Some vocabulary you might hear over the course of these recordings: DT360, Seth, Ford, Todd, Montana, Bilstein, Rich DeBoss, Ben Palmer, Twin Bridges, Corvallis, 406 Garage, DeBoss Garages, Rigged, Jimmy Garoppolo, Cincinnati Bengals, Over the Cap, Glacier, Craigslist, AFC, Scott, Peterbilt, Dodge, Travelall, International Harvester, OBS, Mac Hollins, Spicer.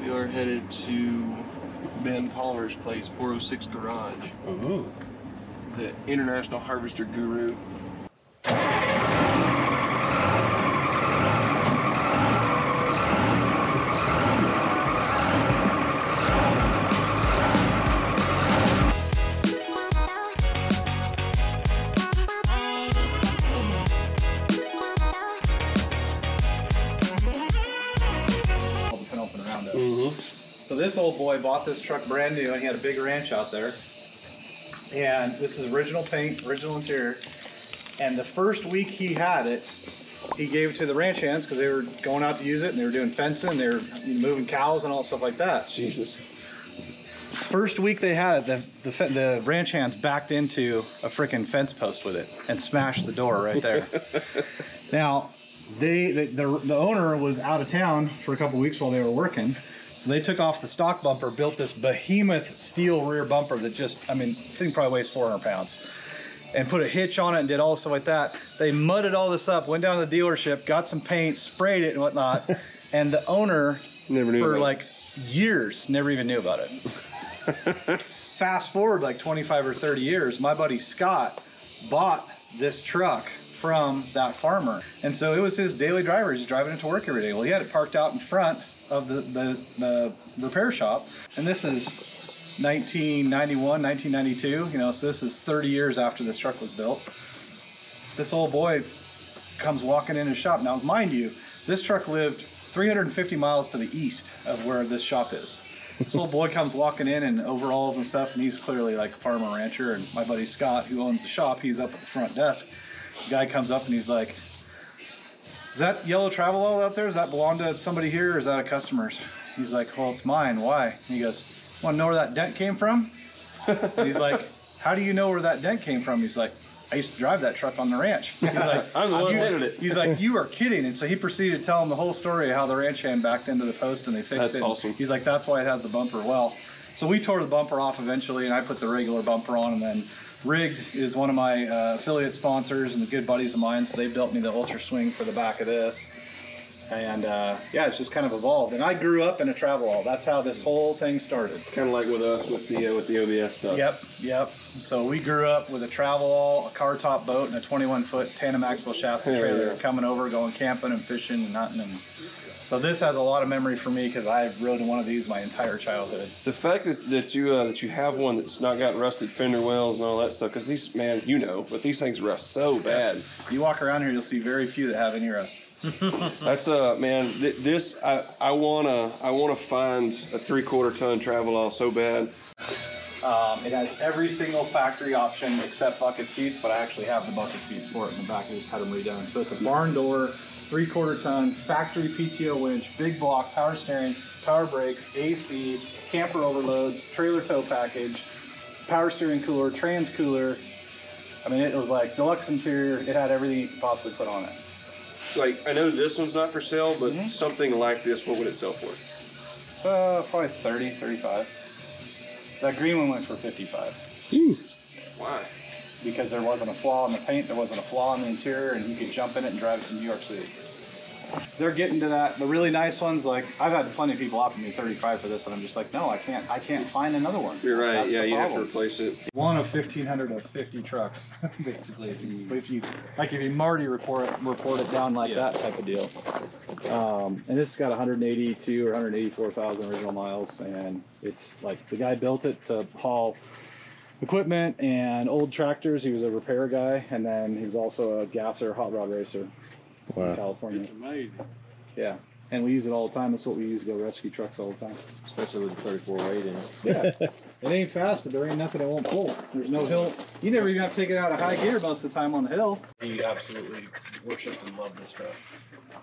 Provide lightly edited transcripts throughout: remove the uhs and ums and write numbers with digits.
We are headed to Ben Palmer's place, 406 Garage. Ooh. The International Harvester guru. So this old boy bought this truck brand new, and he had a big ranch out there. And this is original paint, original interior. And the first week he had it, he gave it to the ranch hands because they were going out to use it, and they were doing fencing, they were moving cows and all stuff like that. Jesus. First week they had it, the ranch hands backed into a freaking fence post with it and smashed the door right there. Now, the owner was out of town for a couple weeks while they were working. So they took off the stock bumper, built this behemoth steel rear bumper that just, I mean, thing probably weighs 400 pounds, and put a hitch on it and did all stuff like that. They mudded all this up, went down to the dealership, got some paint, sprayed it and whatnot, and the owner never knew for like years, never even knew about it. Fast forward like 25 or 30 years, my buddy Scott bought this truck from that farmer. And so it was his daily driver. He's driving it to work every day. Well, he had it parked out in front of the repair shop, and this is 1991, 1992, you know, so this is 30 years after this truck was built. This old boy comes walking in his shop. Now, mind you, this truck lived 350 miles to the east of where this shop is. This old boy comes walking in overalls and stuff, and he's clearly like a farmer rancher, and my buddy Scott, who owns the shop, he's up at the front desk. The guy comes up and he's like, "Is that yellow travel all out there? Does that belong to somebody here, or is that a customer's?" He's like, "Well, it's mine." "Why?" And he goes, "Want to know where that dent came from?" And he's like, "How do you know where that dent came from?" He's like, "I used to drive that truck on the ranch." He's like, "I'm the one who did it." He's like, "You are kidding." And so he proceeded to tell him the whole story of how the ranch hand backed into the post and they fixed it. That's awesome. He's like, "That's why it has the bumper." Well, so we tore the bumper off eventually, and I put the regular bumper on, and then Rigged is one of my affiliate sponsors and good buddies of mine, so they built me the Ultra Swing for the back of this. And yeah, it's just kind of evolved. And I grew up in a travel all. That's how this whole thing started. Kind of like with us with the OBS stuff. Yep, yep. So we grew up with a travel all, a car top boat, and a 21-foot tandem axle Shasta trailer. Yeah. Coming over, going camping and fishing and hunting. And so this has a lot of memory for me because I rode in one of these my entire childhood. The fact that you have one that's not got rusted fender wells and all that stuff, because these, man, you know, but these things rust so bad. You walk around here, you'll see very few that have any rust. That's man. This I wanna find a 3/4 ton travel all so bad. It has every single factory option except bucket seats, but I actually have the bucket seats for it in the back. I just had them redone. So it's a barn door, 3/4 ton factory PTO winch, big block, power steering, power brakes, AC, camper overloads, trailer tow package, power steering cooler, trans cooler. I mean, it was like deluxe interior. It had everything you could possibly put on it. Like, I know this one's not for sale, but something like this, what would it sell for? Probably 30, 35. That green one went for 55. Jeez. Why? Because there wasn't a flaw in the paint, there wasn't a flaw in the interior, and you could jump in it and drive it to New York City. They're getting to that. The really nice ones, like, I've had plenty of people offer me 35 for this, and I'm just like, no, I can't find another one. You're right. That's yeah, you problem. Have to replace it. One of 1,500 of 50 trucks, basically. If you Marty report it down like that type of deal. And this has got 182 or 184,000 original miles, and it's like the guy built it to haul equipment and old tractors. He was a repair guy, and then he was also a gasser, hot rod racer. Wow. California. It's amazing. Yeah, and we use it all the time. That's what we use to go rescue trucks all the time. Especially with the 34 weight in it. Yeah, it ain't fast, but there ain't nothing it won't pull. There's no hill. You never even have to take it out of high gear most of the time on the hill. He absolutely worshipped and loved this truck.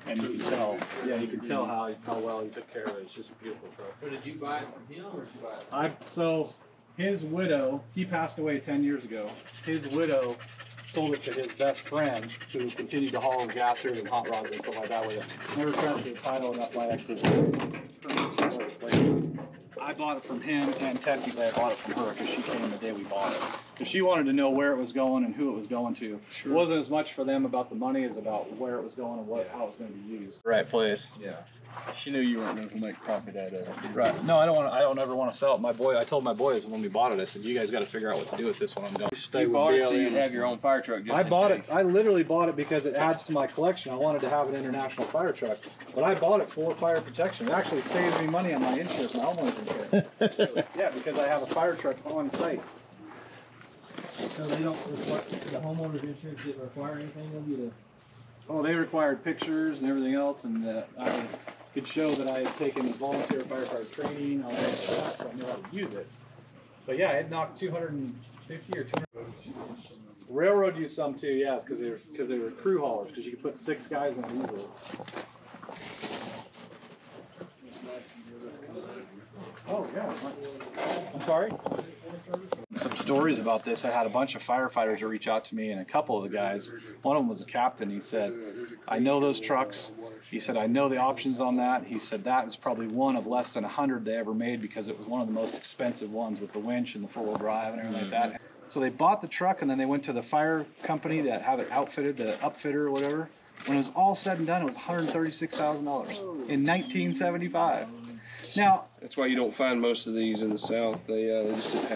And you can tell, how well he took care of it. It's just a beautiful truck. But did you buy it from him, or did you buy it from him? So his widow, he passed away 10 years ago. His widow sold it to his best friend, who continued to haul gassers and hot rods and stuff like that with it. Never found the title enough by accident. I bought it from him, and technically I bought it from her because she came the day we bought it. Because she wanted to know where it was going and who it was going to. Sure. It wasn't as much for them about the money as about where it was going and how it was going to be used. Right place. Yeah. She knew you weren't going to make profit out of it. Right. No, I don't want. I don't ever want to sell it. My boy, I told my boys when we bought it, I said, "You guys got to figure out what to do with this when I'm done." You bought it so you'd have your own fire truck. Just I bought it. I literally bought it because it adds to my collection. I wanted to have an international fire truck, but I bought it for fire protection. It actually saved me money on my insurance, my homeowner's insurance. Really. Yeah, because I have a fire truck on site. So they don't require the homeowner's insurance didn't require anything of you to. Oh, they required pictures and everything else, and I could show that I had taken volunteer firefighter training, all that stuff, so I knew how to use it. But yeah, it knocked 250 or 200. Railroad used some too, yeah, because they were crew haulers, because you could put 6 guys in it easily. Oh yeah, I'm sorry. Some stories about this. I had a bunch of firefighters reach out to me, and a couple of the guys, one of them was a captain, he said, I know those trucks. He said, I know the options on that. He said, that was probably one of less than 100 they ever made because it was one of the most expensive ones with the winch and the four-wheel drive and everything like that. So they bought the truck, and then they went to the fire company that had it outfitted, the upfitter or whatever. When it was all said and done, it was $136,000 in 1975. Now that's why you don't find most of these in the South. They just didn't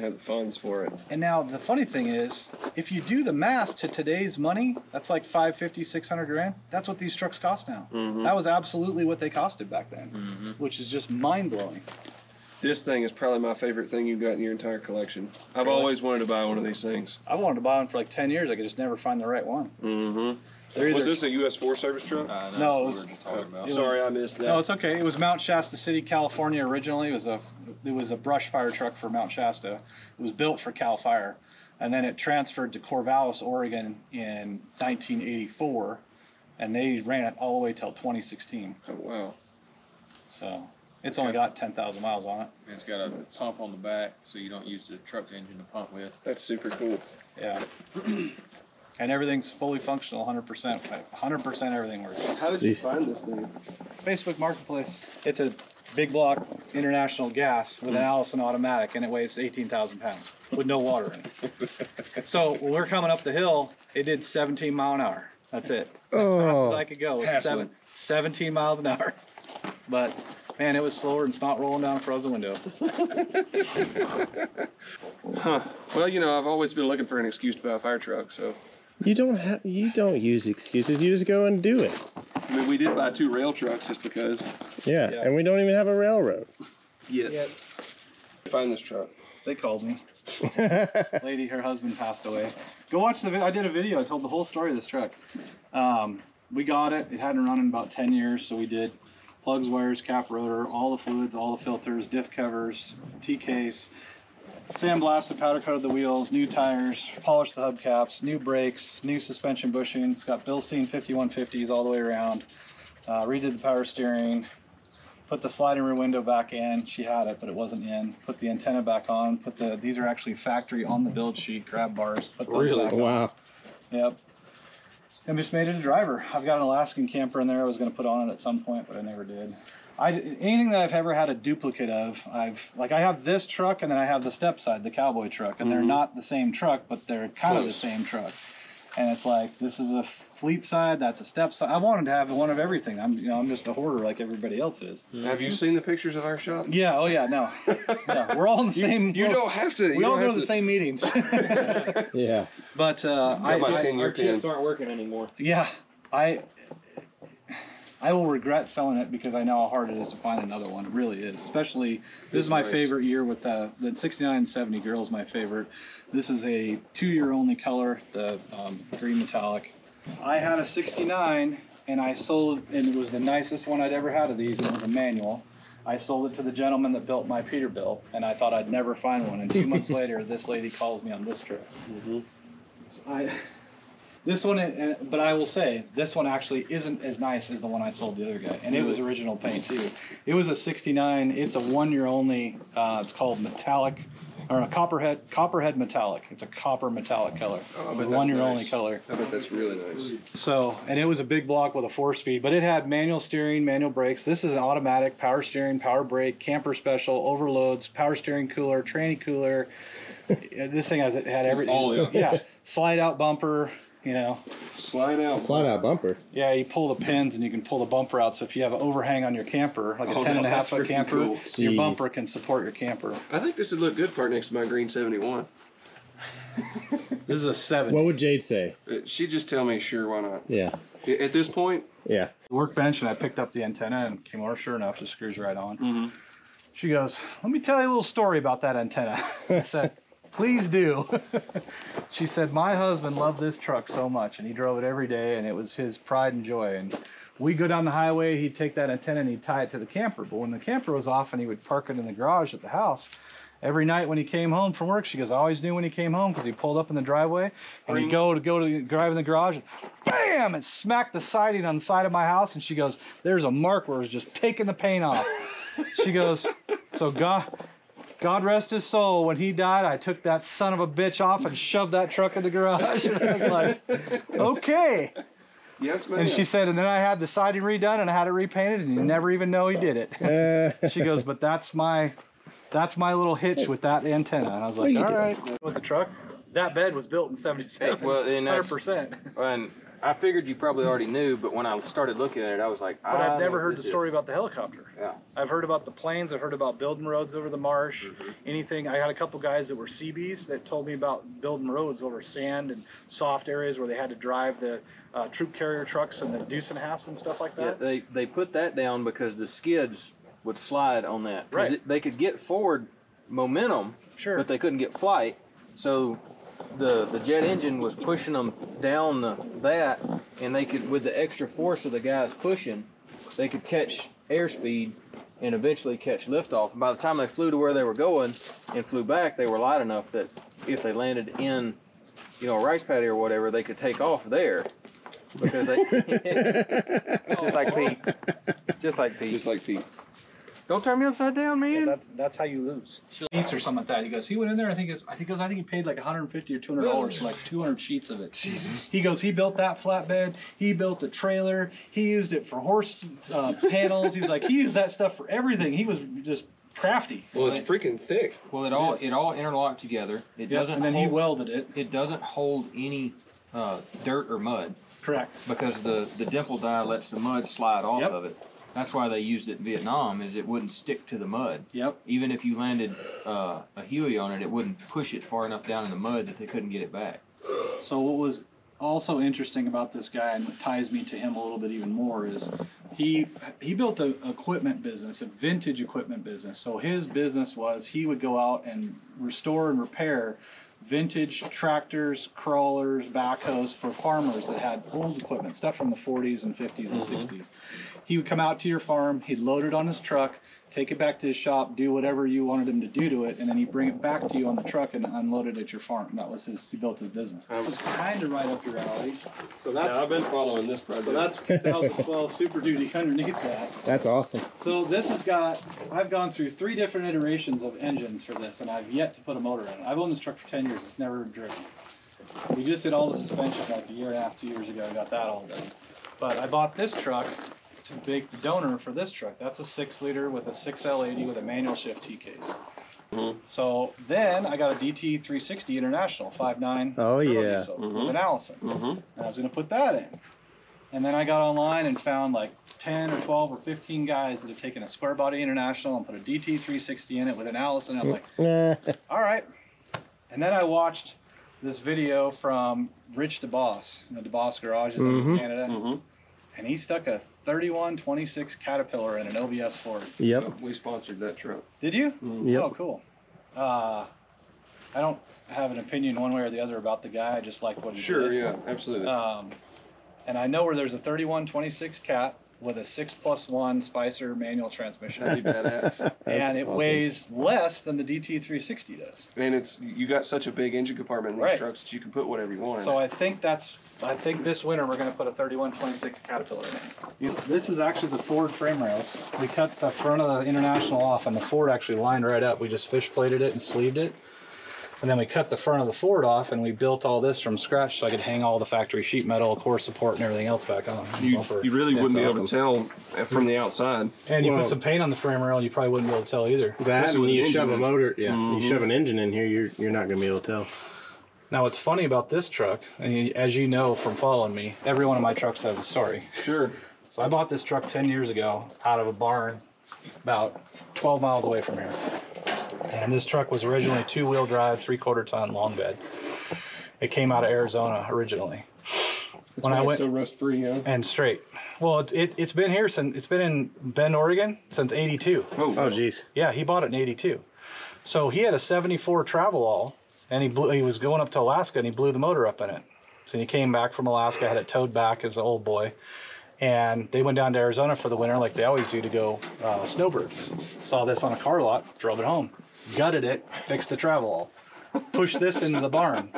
have the funds for it. And now the funny thing is, if you do the math to today's money, that's like 550, 600 grand. That's what these trucks cost now. Mm-hmm. That was absolutely what they costed back then, mm-hmm. which is just mind blowing. This thing is probably my favorite thing you've got in your entire collection. I've always wanted to buy one of these things. I wanted to buy one for like 10 years. I could just never find the right one. Mm-hmm. Was this a U.S. Forest Service truck? No, it was, we were just talking about. Sorry, I missed that. No, it's okay. It was Mount Shasta City, California originally. It was a brush fire truck for Mount Shasta. It was built for Cal Fire, and then it transferred to Corvallis, Oregon in 1984, and they ran it all the way till 2016. Oh, wow. So it's only got 10,000 miles on it. And it's got a pump on the back, so you don't use the truck engine to pump with. That's super cool. Yeah. And everything's fully functional, 100%. 100% everything works. How did you find this thing? Facebook Marketplace. It's a big block international gas with an Allison automatic, and it weighs 18,000 pounds with no water in it. So when we're coming up the hill, it did 17 miles an hour. That's it. As fast as I could go. It was 17 miles an hour. But man, it was slower and snot rolling down a frozen window. Huh. Well, you know, I've always been looking for an excuse to buy a fire truck, so. You don't use excuses. You just go and do it. I mean, we did buy 2 rail trucks just because. Yeah. And we don't even have a railroad. Yet. Find this truck. They called me. Lady, her husband passed away. Go watch the video. I did a video. I told the whole story of this truck. We got it. It hadn't run in about 10 years, so we did plugs, wires, cap rotor, all the fluids, all the filters, diff covers, T-case. Sandblasted, powder coated the wheels, new tires, polished the hubcaps, new brakes, new suspension bushings, got Bilstein 5150s all the way around, redid the power steering, put the sliding rear window back in. She had it, but it wasn't in. Put the antenna back on, these are actually factory on the build sheet grab bars. Put those back on. Wow. Yep. And just made it a driver. I've got an Alaskan camper in there I was going to put on it at some point, but I never did. Anything that I've ever had a duplicate of, I have this truck, and then I have the step side, the cowboy truck, and they're not the same truck, but they're kind of the same truck. And it's like, this is a fleet side, that's a step side. I wanted to have one of everything. I'm just a hoarder like everybody else is. Have you seen the pictures of our shop? Yeah. Oh yeah. No. Yeah, we're all in the same. You don't have to. We all go to the same meetings. Yeah. But our chips aren't working anymore. Yeah. I will regret selling it because I know how hard it is to find another one. It really is. Especially, this is my favorite year with the 69 and 70 Girl is my favorite. This is a 2-year only color, the green metallic. I had a 69 and I sold, and it was the nicest one I'd ever had of these. It was a manual. I sold it to the gentleman that built my Peterbilt, and I thought I'd never find one. And 2 months later, this lady calls me on this trip. Mm-hmm. So this one, but I will say, this one actually isn't as nice as the one I sold the other guy. And it was original paint, too. It was a 69. It's a 1-year only. It's called metallic, or a copperhead metallic. It's a copper metallic color. Oh, it's a 1-year only color. I bet that's really nice. So, and it was a big block with a 4-speed, but it had manual steering, manual brakes. This is an automatic, power steering, power brake, camper special, overloads, power steering cooler, tranny cooler. This thing had everything. All in. Yeah. Slide out bumper. you know. Slide out bumper. Yeah, you pull the pins and you can pull the bumper out. So if you have an overhang on your camper, like a 10.5-foot camper, cool. Your bumper can support your camper. I think this would look good part next to my green 71. This is a 70. What would Jade say? She'd just tell me, sure, why not? Yeah. At this point? Yeah. Workbench, and I picked up the antenna and came over. Sure enough, it screws right on. Mm-hmm. She goes, let me tell you a little story about that antenna. I said, please do. She said, my husband loved this truck so much, and he drove it every day, and it was his pride and joy. And we'd go down the highway, he'd take that antenna, and he'd tie it to the camper. But when the camper was off and he would park it in the garage at the house, every night when he came home from work, she goes, I always knew when he came home because he pulled up in the driveway, and he'd go to drive in the garage, and bam, and smacked the siding on the side of my house. And she goes, there's a mark where it was just taking the paint off. She goes, so God rest his soul, when he died, I took that son of a bitch off and shoved that truck in the garage. And I was like, okay. Yes, ma'am. And she said, and then I had the siding redone and I had it repainted, and you never even know he did it. She goes, but that's my little hitch with that antenna. And I was like, all right. With the truck, that bed was built in 77. Well, 100%. And I figured you probably already knew, but when I started looking at it, I was like, but I've never heard the story about the helicopter. Yeah. I've heard about the planes. I've heard about building roads over the marsh, anything. I had a couple guys that were Seabees that told me about building roads over sand and soft areas where they had to drive the troop carrier trucks and the deuce and halves and stuff like that. Yeah, they put that down because the skids would slide on that. Right. They could get forward momentum, sure, but they couldn't get flight. So the jet engine was pushing them down that, and they could, with the extra force of the guys pushing, they could catch airspeed and eventually catch liftoff. And by the time they flew to where they were going and flew back, they were light enough that if they landed in, you know, a rice paddy or whatever, they could take off there. Because they just like Pete. Don't turn me upside down, man. Yeah, that's how you lose. Sheets or something like that. He goes, he went in there, I think he paid like $150 or $200 for like 200 sheets of it. Jesus. He goes, he built that flatbed. He built a trailer. He used it for horse panels. He's like, he used that stuff for everything. He was just crafty. Well, it's freaking thick. Well, it all interlocked together. It doesn't. And then he welded it. It doesn't hold any dirt or mud. Correct. Because the dimple die lets the mud slide off of it. That's why they used it in Vietnam, is it wouldn't stick to the mud. Yep. Even if you landed a Huey on it, it wouldn't push it far enough down in the mud that they couldn't get it back. So what was also interesting about this guy, and what ties me to him a little bit even more, is he built an equipment business, a vintage equipment business. So his business was, he would go out and restore and repair vintage tractors, crawlers, backhoes for farmers that had old equipment, stuff from the 40s and 50s and 60s. He would come out to your farm, he'd load it on his truck, take it back to his shop, do whatever you wanted him to do to it, and then he'd bring it back to you on the truck and unload it at your farm. That was his, he built his business. It was kind of right up your alley. So that's, yeah, I've been following this project. So that's 2012 Super Duty underneath that. That's awesome. So this has got, I've gone through 3 different iterations of engines for this, and I've yet to put a motor in it. I've owned this truck for 10 years. It's never driven. We just did all the suspension like a year and a half, 2 years ago. I got that all done. But I bought this truck to make the donor for this truck. That's a 6-liter with a 6L80 with a manual shift T-case. So then I got a DT360 International 5.9 diesel with an Allison. And I was going to put that in. And then I got online and found like 10 or 12 or 15 guys that have taken a square body International and put a DT360 in it with an Allison. I'm like, all right. And then I watched this video from Rich DeBoss, you know, DeBoss Garages in Canada. And he stuck a 3126 Caterpillar in an OBS Ford. Yep. We sponsored that truck. Did you? Yep. Oh, cool. I don't have an opinion one way or the other about the guy. I just like what he did. Sure, yeah, absolutely. And I know where there's a 3126 Cat with a 6+1 Spicer manual transmission. That'd be badass. And it weighs less than the DT360 does. And it's, you got such a big engine compartment in these trucks that you can put whatever you want in. So I think that's, I think this winter we're going to put a 3126 Caterpillar in it. This is actually the Ford frame rails. We cut the front of the International off, and the Ford actually lined right up. We just fish plated it and sleeved it. And then we cut the front of the Ford off, and we built all this from scratch so I could hang all the factory sheet metal, core support, and everything else back on. You really wouldn't be able to tell from the outside. And you put some paint on the frame rail, you probably wouldn't be able to tell either. That, when you shove a motor, you shove an engine in here, you're not going to be able to tell. Now, what's funny about this truck, and as you know from following me, every one of my trucks has a story. Sure. So I bought this truck 10 years ago out of a barn about 12 miles away from here. And this truck was originally two-wheel drive, three-quarter ton long bed. It came out of Arizona originally. That's when I went, so rust-free, yeah? And straight. Well, it's been here since, it's been in Bend, Oregon since '82. Oh, geez. Yeah, he bought it in '82. So he had a '74 Travelall, and he was going up to Alaska, and he blew the motor up in it. So he came back from Alaska, had it towed back as an old boy. And they went down to Arizona for the winter, like they always do, to go snowbird. Saw this on a car lot, drove it home, gutted it, fixed the Travelall, pushed this into the barn.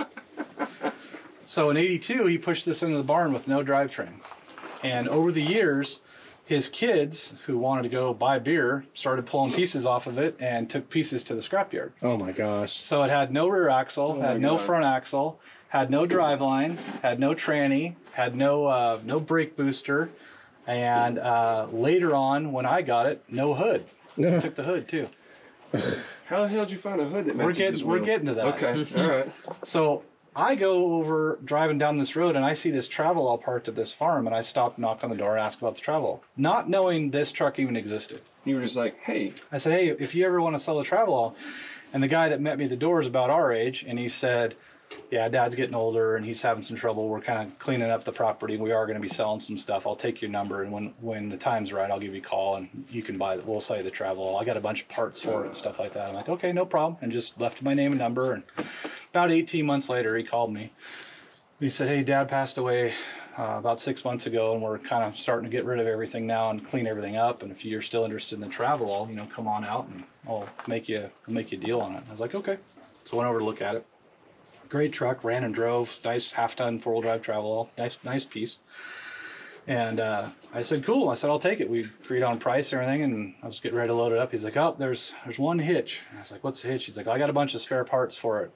So in '82, he pushed this into the barn with no drivetrain. And over the years, his kids, who wanted to go buy beer, started pulling pieces off of it and took pieces to the scrapyard. Oh, my gosh. So it had no rear axle, had no front axle, had no driveline, had no tranny, had no brake booster. And later on, when I got it, no hood. I took the hood, too. How the hell did you find a hood that matches this wheel? We're getting to that. Okay, all right. So I go over driving down this road and I see this Travelall parked at this farm, and I stopped, knock on the door, and ask about the Travelall, not knowing this truck even existed. You were just like, hey. I said, hey, if you ever want to sell a Travelall. And the guy that met me at the door is about our age, and he said, yeah, Dad's getting older and he's having some trouble. We're kind of cleaning up the property. We are going to be selling some stuff. I'll take your number, and when the time's right, I'll give you a call and you can buy it. We'll sell you the Travelall. I got a bunch of parts for it and stuff like that. I'm like, okay, no problem. And just left my name and number, and about 18 months later, he called me. He said, hey, Dad passed away about 6 months ago, and we're kind of starting to get rid of everything now and clean everything up. And if you're still interested in the Travelall, you know, come on out and I'll make you a deal on it. And I was like, okay. So I went over to look at it. Great truck, ran and drove, nice half-ton four-wheel drive Travelall, nice piece. And I said, cool. I said, I'll take it. We agreed on price and everything, and I was getting ready to load it up. He's like, oh, there's one hitch. And I was like, what's the hitch? He's like, I got a bunch of spare parts for it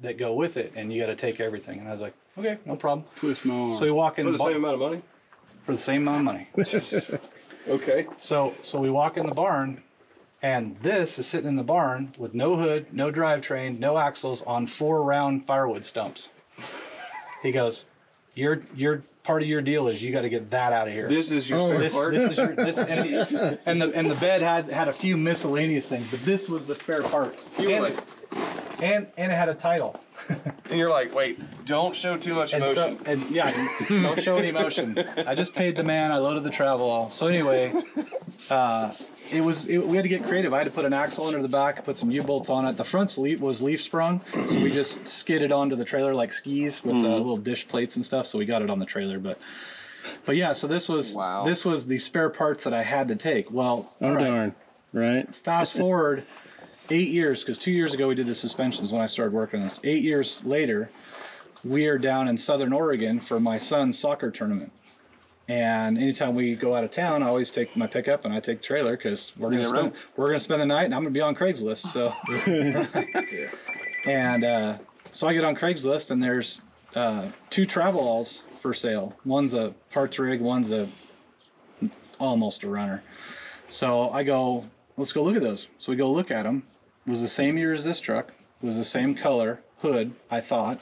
that go with it, and you got to take everything. And I was like, okay, no problem. Twist my arm. So we walk in. For the same amount of money? For the same amount of money. Okay. So we walk in the barn, and this is sitting in the barn with no hood, no drivetrain, no axles, on four round firewood stumps. He goes, Your part of your deal is you got to get that out of here. This is your spare part. And the bed had a few miscellaneous things, but this was the spare part. And it had a title. And you're like, wait, don't show too much emotion. Don't show any emotion. I just paid the man. I loaded the Travelall. So anyway, we had to get creative. I had to put an axle under the back, put some U-bolts on it. The front was leaf sprung, so we just skidded onto the trailer like skis with little dish plates and stuff. So we got it on the trailer, but yeah. So this was the spare parts that I had to take. Well, darn, right. Fast forward 8 years, because 2 years ago we did the suspensions when I started working on this. 8 years later, we are down in Southern Oregon for my son's soccer tournament. And anytime we go out of town, I always take my pickup and I take the trailer, because we're gonna spend the night, and I'm gonna be on Craigslist. So, and so I get on Craigslist, and there's two Travelalls for sale. One's a parts rig, one's almost a runner. So I go, let's go look at those. So we go look at them. It was the same year as this truck. It was the same color hood, I thought.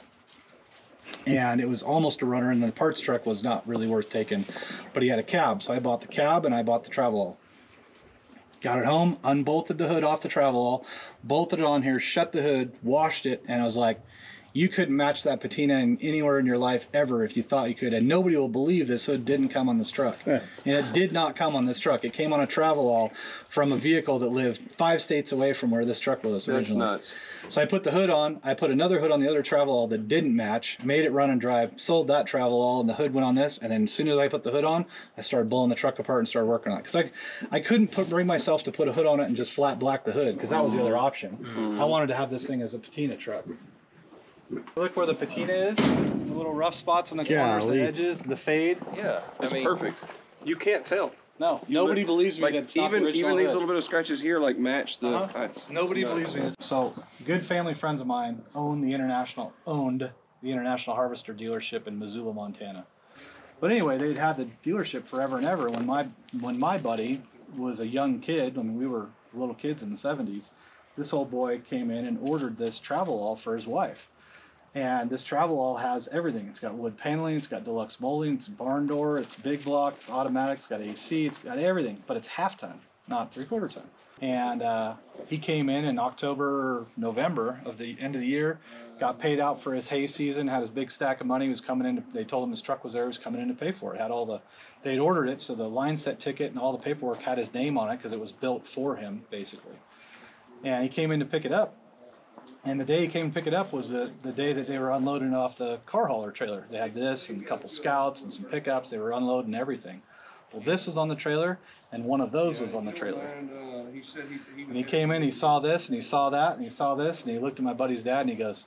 And it was almost a runner, and the parts truck was not really worth taking, but he had a cab. So I bought the cab and I bought the Travelall. Got it home, unbolted the hood off the Travelall, bolted it on here, shut the hood, washed it, and I was like, you couldn't match that patina in anywhere in your life ever if you thought you could, and nobody will believe this hood didn't come on this truck. And it did not come on this truck. It came on a Travelall from a vehicle that lived 5 states away from where this truck was originally. That's nuts. So I put the hood on. I put another hood on the other Travelall that didn't match, made it run and drive, sold that Travelall, and the hood went on this. And then as soon as I put the hood on, I started blowing the truck apart and started working on it. Because I couldn't bring myself to put a hood on it and just flat black the hood, because that was the other option. I wanted to have this thing as a patina truck. Look where the patina is, the little rough spots on the corners, the edges, the fade. Yeah, it's perfect. You can't tell. No, nobody believes me. Like, even these little bit of scratches here, like, match the. Nobody believes me. So, good family friends of mine owned the International Harvester dealership in Missoula, Montana. But anyway, they'd had the dealership forever and ever. When my buddy was a young kid, I mean, we were little kids in the '70s. This old boy came in and ordered this Travelall for his wife. And this travel all has everything. It's got wood paneling, it's got deluxe molding, it's barn door, it's big block, it's automatic, it's got AC, it's got everything. But it's half ton, not three-quarter ton. And he came in October, November of the end of the year, got paid out for his hay season, had his big stack of money, was coming in. They told him his truck was there, he was coming in to pay for it. Had all the, they'd ordered it, so the line set ticket and all the paperwork had his name on it because it was built for him, basically. And he came in to pick it up. And the day he came to pick it up was the day that they were unloading off the car hauler trailer. They had this and a couple scouts and some pickups. They were unloading everything. Well, this was on the trailer, and one of those was on the trailer. And he said he came in, he saw this, and he saw that, and he saw this, and he looked at my buddy's dad, and he goes,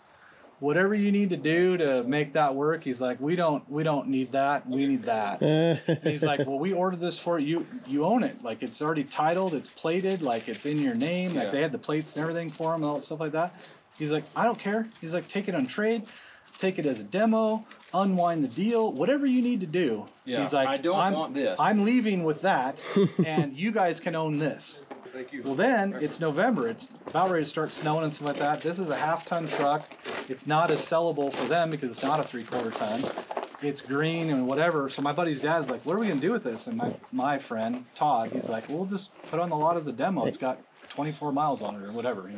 "Whatever you need to do to make that work," he's like, "We don't need that. We need that." And he's like, "Well, we ordered this for you. You own it. Like, it's already titled. It's plated. Like, it's in your name. Like, they had the plates and everything for him and all that stuff like that." He's like, "I don't care." He's like, "Take it on trade, take it as a demo, unwind the deal, whatever you need to do." Yeah. He's like, "I don't want this. I'm leaving with that, and you guys can own this." Thank you. Well, then it's November. It's about ready to start snowing and stuff like that. This is a half-ton truck. It's not as sellable for them because it's not a three-quarter ton. It's green and whatever. So my buddy's dad's like, "What are we going to do with this?" And my friend, Todd, he's like, "We'll just put on the lot as a demo. It's got 24 miles on it or whatever."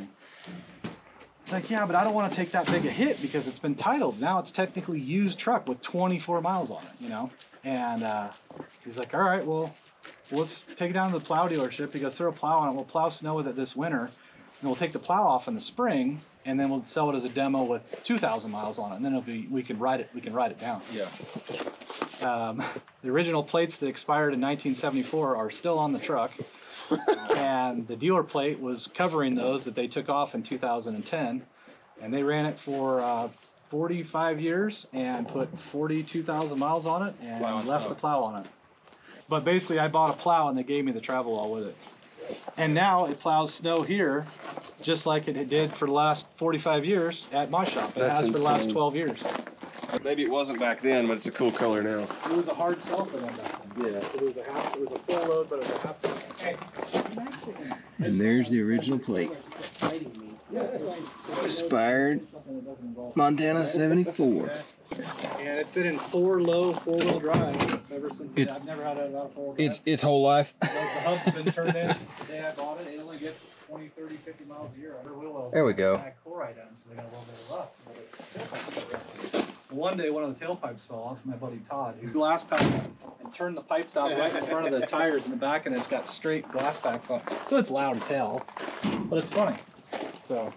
It's like, "Yeah, but I don't want to take that big a hit because it's been titled. Now it's technically used truck with 24 miles on it, you know?" And he's like, "All right, well, let's take it down to the plow dealership." He goes, "Throw a plow on it. We'll plow snow with it this winter. And we'll take the plow off in the spring. And then we'll sell it as a demo with 2,000 miles on it. And then it'll be, we can ride it down." Yeah. The original plates that expired in 1974 are still on the truck. And the dealer plate was covering those that they took off in 2010. And they ran it for 45 years and put 42,000 miles on it and left the plow on it. But basically, I bought a plow, and they gave me the travel all with it. And now it plows snow here, just like it did for the last 45 years at my shop. It has for the last 12 years. Maybe it wasn't back then, but it's a cool color now. It was a hard sell for them back then. Yeah. It was a half. It was a full load, but it was a half. Hey. And there's the original plate. Expired Montana 74. And it's been in four-wheel drive ever since. I've never had it without a four-wheel drive. Its whole life. The hub's been turned in the day I bought it. It only gets 20, 30, 50 miles a year. There we go. One day, one of the tailpipes fell off. My buddy Todd, who glass packed and turned the pipes out right in front of the tires in the back, and it's got straight glass packs on it. So it's loud as hell, but it's funny. So,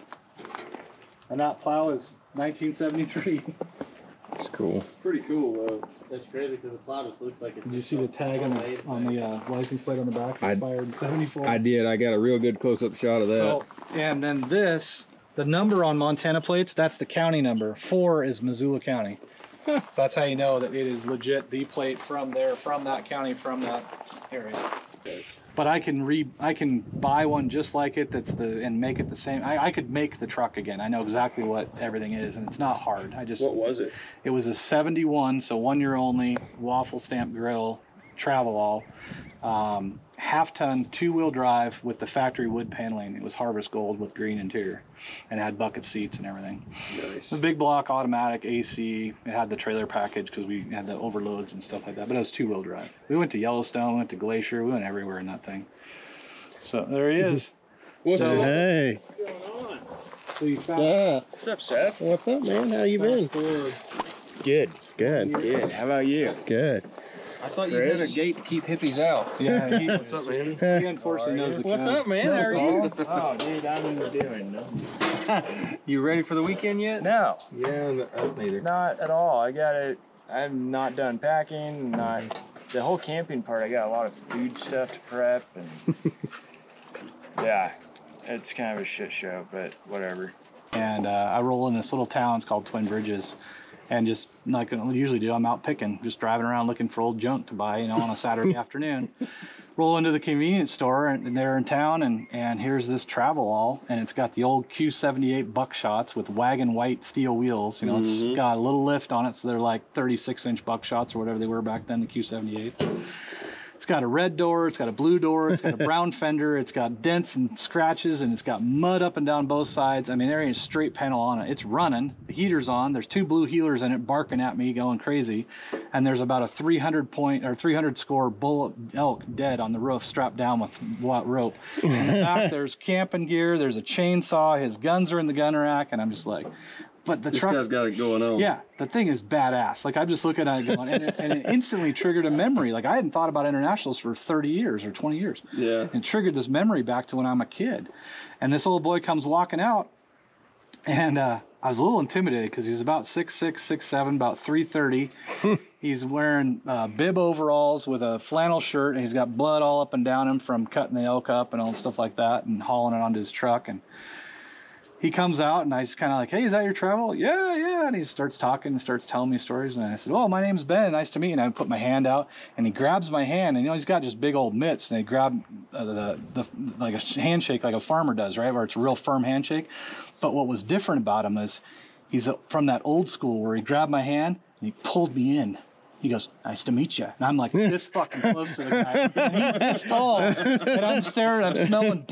and that plow is 1973. It's cool. It's pretty cool though. That's crazy because the plow just looks like it's. Did you see the tag on the license plate on the back? Expired in 74. I did. I got a real good close-up shot of that. So, and then this, the number on Montana plates, that's the county number. 4 is Missoula County. So that's how you know that it is legit the plate from there, from that county, from that area. But I can buy one just like it and make it the same. I could make the truck again. I know exactly what everything is, and it's not hard. What was it? It was a 71, so 1 year only, waffle stamp grill, travel all, half ton, 2-wheel drive with the factory wood paneling. It was harvest gold with green interior, and it had bucket seats and everything. Nice. It was a big block, automatic, AC. It had the trailer package because we had the overloads and stuff like that, but it was 2-wheel drive. We went to Yellowstone, went to Glacier, we went everywhere in that thing. So there he is. Hey. What's up? What's up, Seth? What's up, man? How you been? Good. How about you? Good. I thought you had a gate to keep hippies out. Yeah, what's up, man? He unfortunately knows the What's up, man? How are you? Oh, dude, I'm doing nothing. You ready for the weekend yet? No. Yeah, us neither. Not at all. I'm not done packing. Not the whole camping part. I got a lot of food stuff to prep, and yeah, it's kind of a shit show, but whatever. And I roll in this little town. It's called Twin Bridges. And just like I usually do, I'm out picking, just driving around looking for old junk to buy, you know, on a Saturday afternoon. Roll into the convenience store, and they're in town, and here's this travel all, and it's got the old Q78 buckshots with wagon white steel wheels. You know, it's got a little lift on it, so they're like 36-inch buckshots or whatever they were back then, the Q78. It's got a red door, it's got a blue door, it's got a brown fender, it's got dents and scratches, and it's got mud up and down both sides. I mean, there ain't a straight panel on it. It's running, the heater's on, there's two blue healers in it barking at me going crazy, and there's about a 300 score bull elk dead on the roof strapped down with rope. In the back, there's camping gear, there's a chainsaw, his guns are in the gun rack, and I'm just like, but this truck, guy's got it going on. Yeah, the thing is badass. Like, I'm just looking at it going, and it instantly triggered a memory. Like, I hadn't thought about Internationals for 30 years or 20 years. Yeah. And triggered this memory back to when I'm a kid. And this old boy comes walking out, and I was a little intimidated because he's about 6'6", 6'7", about 330. He's wearing bib overalls with a flannel shirt, and he's got blood all up and down him from cutting the elk up and all stuff like that and hauling it onto his truck. And he comes out, and I just kind of like, hey, is that your travel? Yeah, yeah. And he starts talking and starts telling me stories. And I said, oh, my name's Ben. Nice to meet you. And I put my hand out, and he grabs my hand. And, you know, he's got just big old mitts. And he grabbed like a handshake like a farmer does, right, where it's a real firm handshake. But what was different about him is he's from that old school where he grabbed my hand, and he pulled me in. He goes, nice to meet you. And I'm like this fucking close to the guy. And he's this tall. And I'm staring. I'm smelling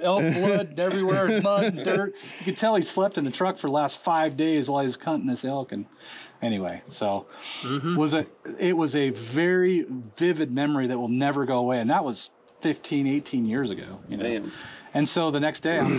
elk blood everywhere and mud and dirt. You could tell he slept in the truck for the last 5 days while he was hunting this elk. And anyway, so it was a very vivid memory that will never go away. And that was 15, 18 years ago. You know? Damn. And so the next day, I'm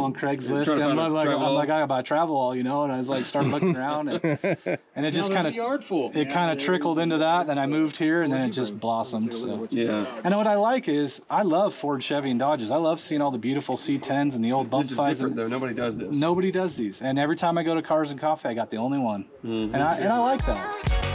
on Craigslist, and I'm like, I gotta buy travel all, you know, and I was like, started looking around, and it just kind of, trickled into that, then I moved here, and then it just blossomed, so. Yeah. And what I like is, I love Ford, Chevy, and Dodges. I love seeing all the beautiful C10s and the old bump sides. It's different, though. Nobody does this. Nobody does these, and every time I go to Cars and Coffee, I got the only one, and I like that.